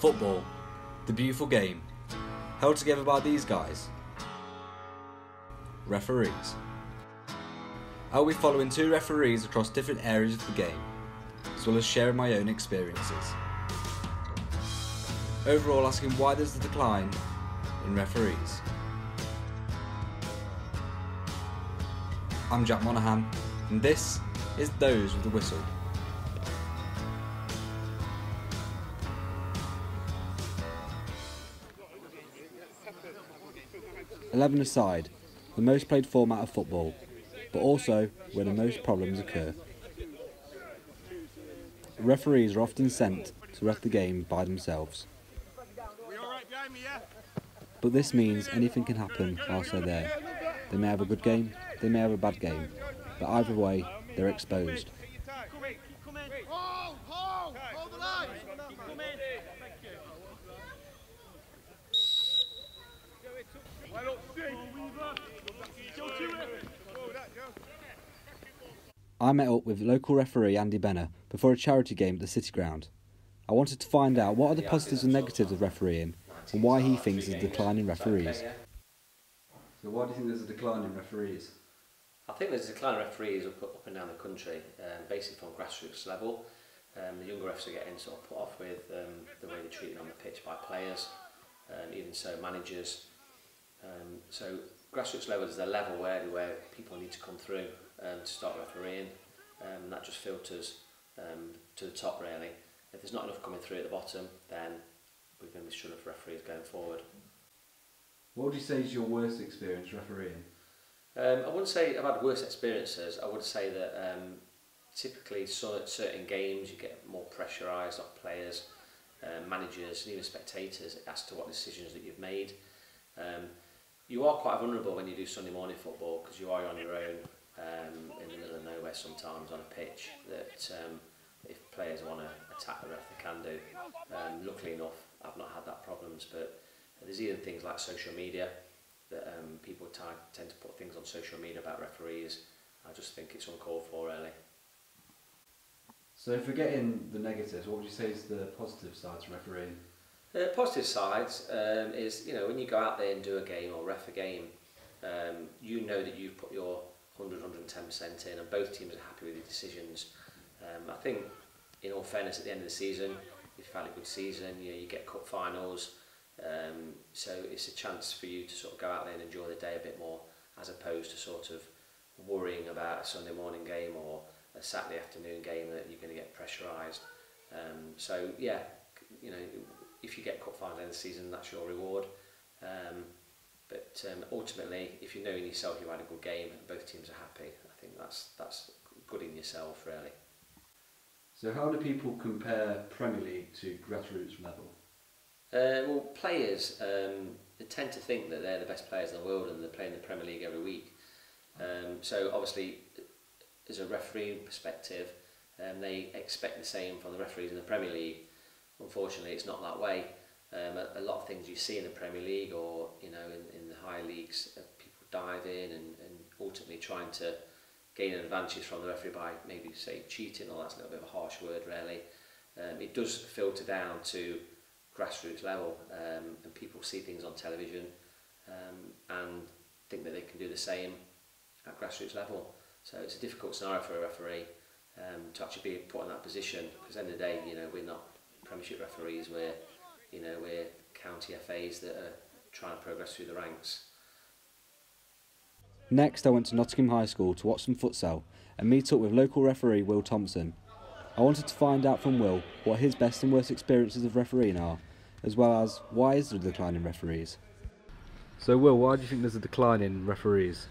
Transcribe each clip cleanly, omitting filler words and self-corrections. Football, the beautiful game, held together by these guys. Referees. I'll be following two referees across different areas of the game, as well as sharing my own experiences. Overall, asking why there's a decline in referees. I'm Jack Monaghan, and this is Those With The Whistle. Eleven-a-side, the most played format of football, but also where the most problems occur. Referees are often sent to ref the game by themselves. But this means anything can happen whilst they're there. They may have a good game, they may have a bad game, but either way, they're exposed. I met up with local referee Andy Benner before a charity game at the City Ground. I wanted to find out what are the positives and negatives of refereeing and why he thinks there's a decline in referees. So why do you think there's a decline in referees? I think there's a decline in referees up and down the country, basically from grassroots level. The younger refs are getting sort of put off with the way they're treated on the pitch by players, and even so managers. So grassroots level is the level where people need to come through to start refereeing, and that just filters to the top really. If there's not enough coming through at the bottom, then we're going to be struggling for referees going forward. What would you say is your worst experience refereeing? I wouldn't say I've had worse experiences. I would say that typically certain games you get more pressurised off players, managers and even spectators as to what decisions that you've made. You are quite vulnerable when you do Sunday morning football because you are on your own in the middle of nowhere sometimes on a pitch that if players want to attack the ref they can do. Luckily enough I've not had that problems, but there's even things like social media that people tend to put things on social media about referees. I just think it's uncalled for really. So forgetting the negatives, what would you say is the positive side to refereeing? The positive side is, you know, when you go out there and do a game or ref a game, you know that you've put your 110% in and both teams are happy with the decisions. I think, in all fairness, at the end of the season, if you've had a good season, you know, you get cup finals, so it's a chance for you to sort of go out there and enjoy the day a bit more, as opposed to sort of worrying about a Sunday morning game or a Saturday afternoon game that you're going to get pressurised. So yeah, you know, if you get cup final at the end of the season, that's your reward. But ultimately, if you know in yourself you've had a good game and both teams are happy, I think that's good in yourself, really. So how do people compare Premier League to grassroots level? Well, players, they tend to think that they're the best players in the world and they're playing the Premier League every week. So obviously, as a referee perspective, they expect the same from the referees in the Premier League. Unfortunately, it's not that way. A lot of things you see in the Premier League or, you know, in the higher leagues, people dive in and ultimately trying to gain an advantage from the referee by maybe, say, cheating, or that's a little bit of a harsh word, really. It does filter down to grassroots level, and people see things on television and think that they can do the same at grassroots level. So it's a difficult scenario for a referee to actually be put in that position, because at the end of the day, you know, we're not Premiership referees, we're county FAs that are trying to progress through the ranks. Next I went to Nottingham High School to watch some futsal and meet up with local referee Will Thompson. I wanted to find out from Will what his best and worst experiences of refereeing are, as well as why is there a decline in referees. So Will, why do you think there's a decline in referees?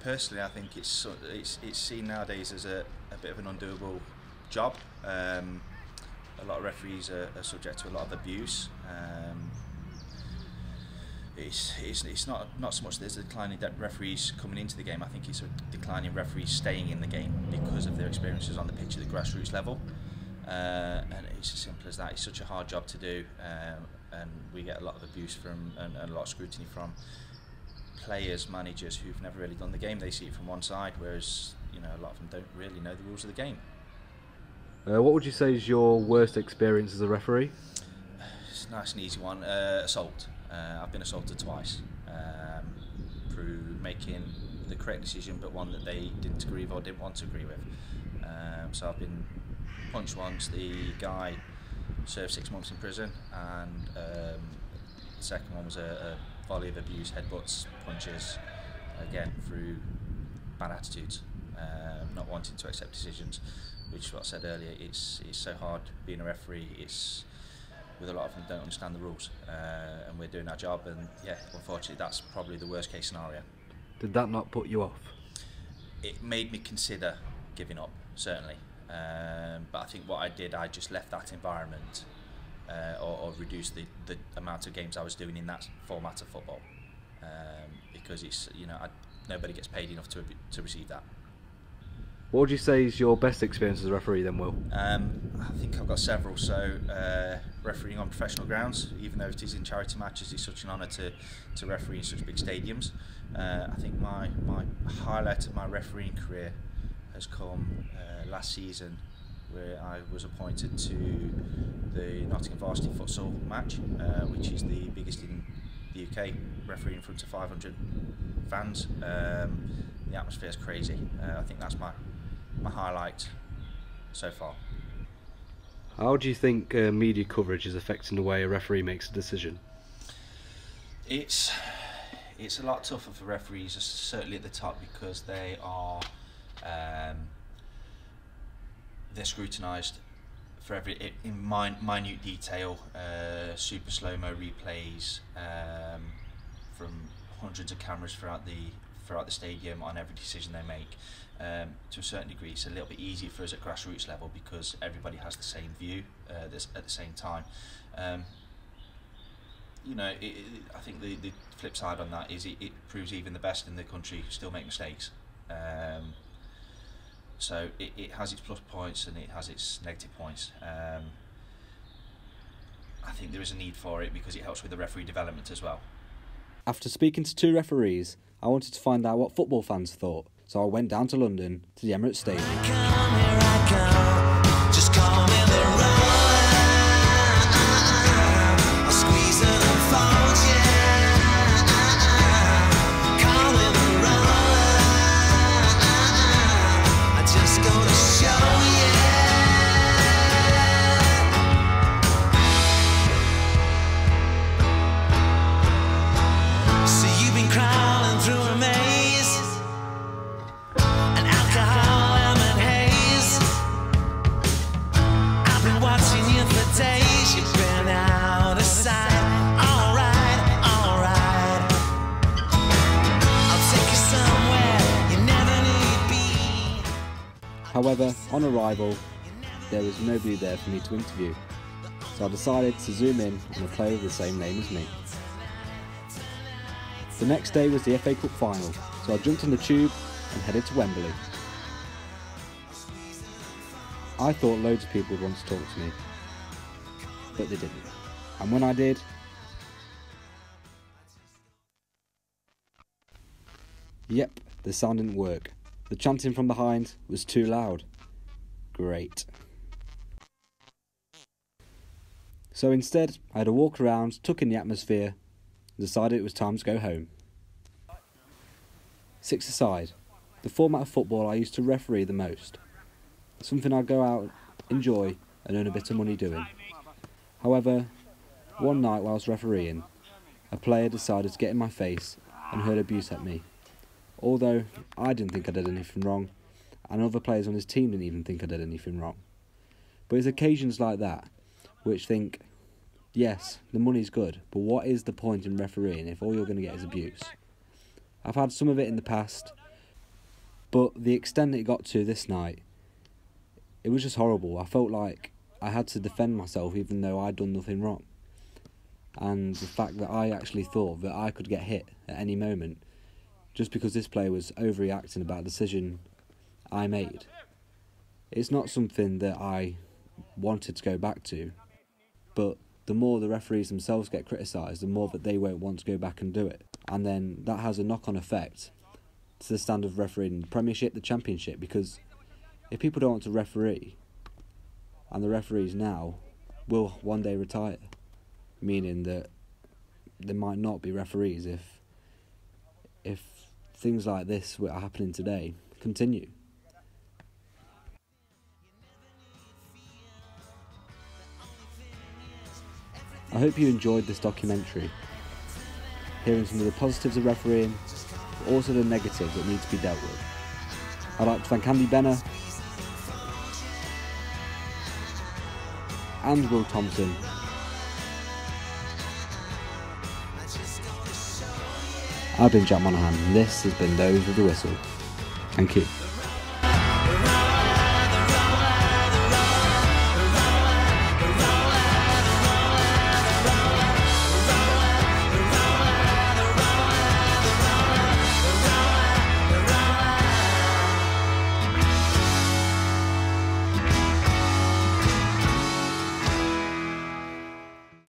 Personally I think it's seen nowadays as a bit of an undoable job. A lot of referees are subject to a lot of abuse. It's not so much there's a decline in referees coming into the game. I think it's a decline in referees staying in the game because of their experiences on the pitch at the grassroots level. And it's as simple as that. It's such a hard job to do, and we get a lot of abuse from and a lot of scrutiny from players, managers who've never really done the game. They see it from one side, whereas, you know, a lot of them don't really know the rules of the game. What would you say is your worst experience as a referee? It's a nice and easy one. Assault. I've been assaulted twice through making the correct decision, but one that they didn't agree with or didn't want to agree with. So I've been punched once. The guy served 6 months in prison, and the second one was a volley of abuse, headbutts, punches, again through bad attitudes, not wanting to accept decisions, which is what I said earlier. It's so hard being a referee. It's with a lot of them don't understand the rules, and we're doing our job, and yeah, unfortunately that's probably the worst case scenario. Did that not put you off? It made me consider giving up, certainly, but I think what I did, I just left that environment, or reduced the amount of games I was doing in that format of football, because it's, you know, nobody gets paid enough to receive that. What would you say is your best experience as a referee then, Will? I think I've got several. So refereeing on professional grounds, even though it is in charity matches, it's such an honour to referee in such big stadiums. I think my highlight of my refereeing career has come last season, where I was appointed to the Nottingham Varsity Futsal match, which is the biggest in the UK, refereeing in front of 500 fans. The atmosphere is crazy. I think that's my highlight so far. How do you think media coverage is affecting the way a referee makes a decision? It's a lot tougher for referees, certainly at the top, because they are they're scrutinised for every in minute detail, super slow-mo replays from hundreds of cameras throughout the stadium on every decision they make. To a certain degree, it's a little bit easier for us at grassroots level because everybody has the same view at the same time. You know, I think the flip side on that is it proves even the best in the country still make mistakes. So it has its plus points and it has its negative points. I think there is a need for it because it helps with the referee development as well. After speaking to two referees, I wanted to find out what football fans thought, so I went down to London to the Emirates Stadium. However, on arrival, there was nobody there for me to interview, so I decided to zoom in on a player of the same name as me. The next day was the FA Cup final, so I jumped on the tube and headed to Wembley. I thought loads of people would want to talk to me, but they didn't. And when I did... Yep, the sound didn't work. The chanting from behind was too loud. Great. So instead, I had a walk around, took in the atmosphere, and decided it was time to go home. 6-a-side, the format of football I used to referee the most. Something I'd go out, enjoy, and earn a bit of money doing. However, one night while I was refereeing, a player decided to get in my face and hurl abuse at me. Although I didn't think I did anything wrong, and other players on his team didn't even think I did anything wrong. But it's occasions like that which think, yes, the money's good, but what is the point in refereeing if all you're going to get is abuse? I've had some of it in the past, but the extent it got to this night, it was just horrible. I felt like I had to defend myself even though I'd done nothing wrong. And the fact that I actually thought that I could get hit at any moment just because this player was overreacting about a decision I made. It's not something that I wanted to go back to, but the more the referees themselves get criticised, the more that they won't want to go back and do it. And then that has a knock-on effect to the standard of refereeing in the Premiership, the Championship, because if people don't want to referee, and the referees now will one day retire, meaning that there might not be referees if things like this that are happening today continue. I hope you enjoyed this documentary, hearing some of the positives of refereeing, but also the negatives that need to be dealt with. I'd like to thank Andy Benner and Will Thompson . I've been Jack Monaghan, and this has been Those With The Whistle. Thank you.